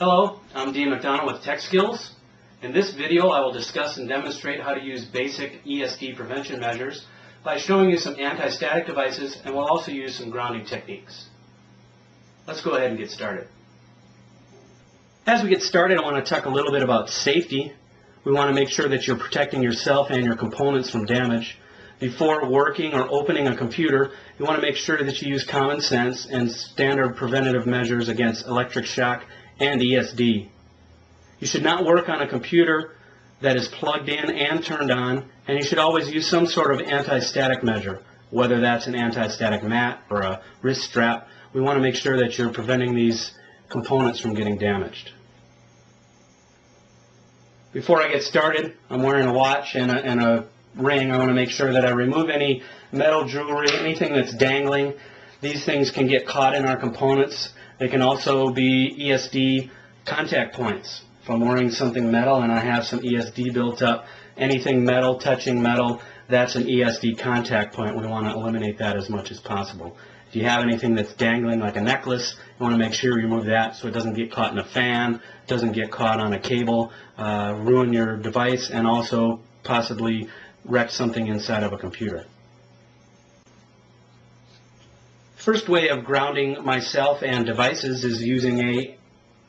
Hello, I'm Dean McDonald with Tech Skills. In this video, I will discuss and demonstrate how to use basic ESD prevention measures by showing you some anti-static devices, and we'll also use some grounding techniques. Let's go ahead and get started. As we get started, I want to talk a little bit about safety. We want to make sure that you're protecting yourself and your components from damage. Before working or opening a computer, you want to make sure that you use common sense and standard preventative measures against electric shock and ESD. You should not work on a computer that is plugged in and turned on, and you should always use some sort of anti-static measure, whether that's an anti-static mat or a wrist strap. We want to make sure that you're preventing these components from getting damaged. Before I get started, I'm wearing a watch and a ring. I want to make sure that I remove any metal jewelry, anything that's dangling. These things can get caught in our components. They can also be ESD contact points. If I'm wearing something metal and I have some ESD built up, anything metal touching metal, that's an ESD contact point. We want to eliminate that as much as possible. If you have anything that's dangling like a necklace, you want to make sure you remove that so it doesn't get caught in a fan, doesn't get caught on a cable, ruin your device, and also possibly wreck something inside of a computer. First way of grounding myself and devices is using an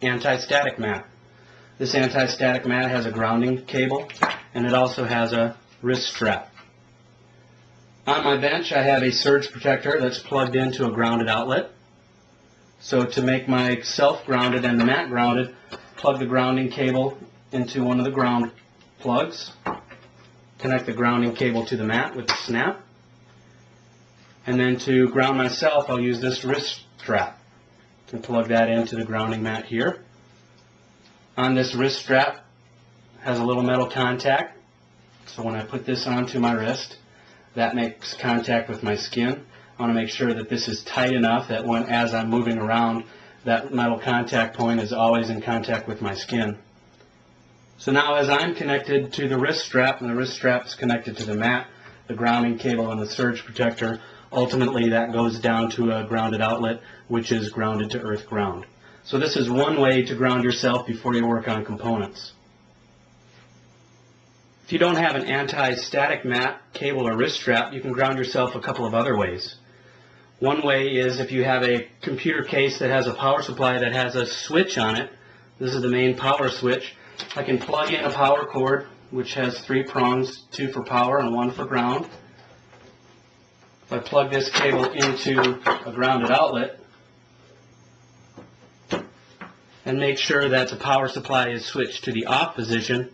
anti-static mat. This anti-static mat has a grounding cable, and it also has a wrist strap. On my bench, I have a surge protector that's plugged into a grounded outlet. So to make myself grounded and the mat grounded, plug the grounding cable into one of the ground plugs, connect the grounding cable to the mat with a snap. And then to ground myself, I'll use this wrist strap and plug that into the grounding mat here. On this wrist strap has a little metal contact, so when I put this onto my wrist, that makes contact with my skin. I want to make sure that this is tight enough that as I'm moving around, that metal contact point is always in contact with my skin. So now as I'm connected to the wrist strap, and the wrist strap is connected to the mat, the grounding cable and the surge protector, ultimately that goes down to a grounded outlet, which is grounded to earth ground. So this is one way to ground yourself before you work on components. If you don't have an anti-static mat, cable, or wrist strap, you can ground yourself a couple of other ways. One way is if you have a computer case that has a power supply that has a switch on it. This is the main power switch. I can plug in a power cord, which has three prongs, two for power and one for ground. If I plug this cable into a grounded outlet and make sure that the power supply is switched to the off position,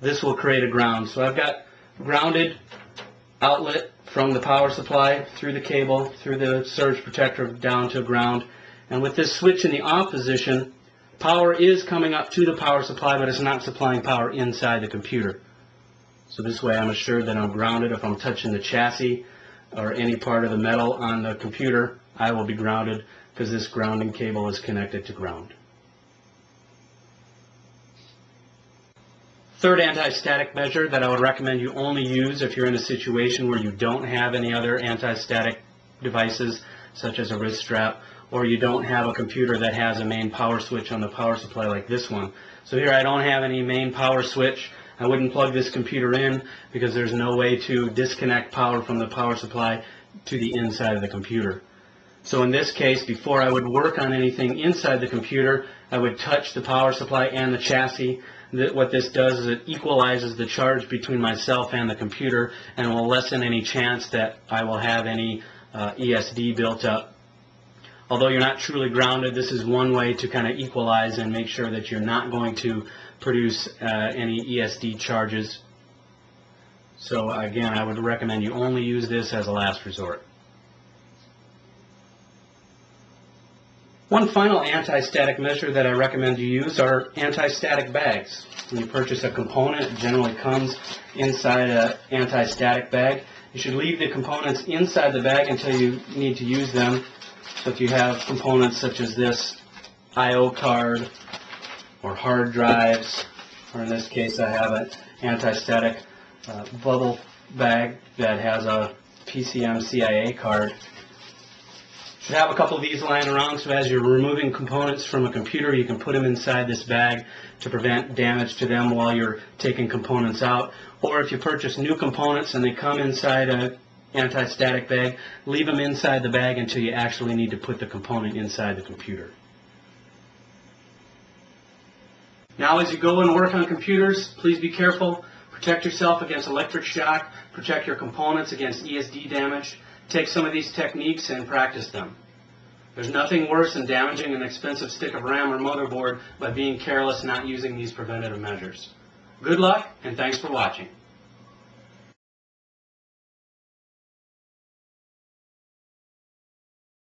this will create a ground. So I've got grounded outlet from the power supply through the cable, through the surge protector down to ground. And with this switch in the off position, power is coming up to the power supply, but it's not supplying power inside the computer. So this way I'm assured that I'm grounded. If I'm touching the chassis or any part of the metal on the computer, I will be grounded because this grounding cable is connected to ground. Third anti-static measure that I would recommend you only use if you're in a situation where you don't have any other anti-static devices, such as a wrist strap, or you don't have a computer that has a main power switch on the power supply like this one. So here I don't have any main power switch. I wouldn't plug this computer in because there's no way to disconnect power from the power supply to the inside of the computer. So in this case, before I would work on anything inside the computer, I would touch the power supply and the chassis. What this does is it equalizes the charge between myself and the computer and will lessen any chance that I will have any ESD built up. Although you're not truly grounded, this is one way to kind of equalize and make sure that you're not going to produce any ESD charges. So again, I would recommend you only use this as a last resort. One final anti-static measure that I recommend you use are anti-static bags. When you purchase a component, it generally comes inside an anti-static bag. You should leave the components inside the bag until you need to use them. So if you have components such as this I/O card, or hard drives, or in this case I have an anti-static bubble bag that has a PCMCIA card. Should have a couple of these lying around, so as you're removing components from a computer, you can put them inside this bag to prevent damage to them while you're taking components out. Or if you purchase new components and they come inside an anti-static bag, leave them inside the bag until you actually need to put the component inside the computer. Now, as you go and work on computers, please be careful. Protect yourself against electric shock. Protect your components against ESD damage. Take some of these techniques and practice them. There's nothing worse than damaging an expensive stick of RAM or motherboard by being careless, not using these preventative measures. Good luck, and thanks for watching.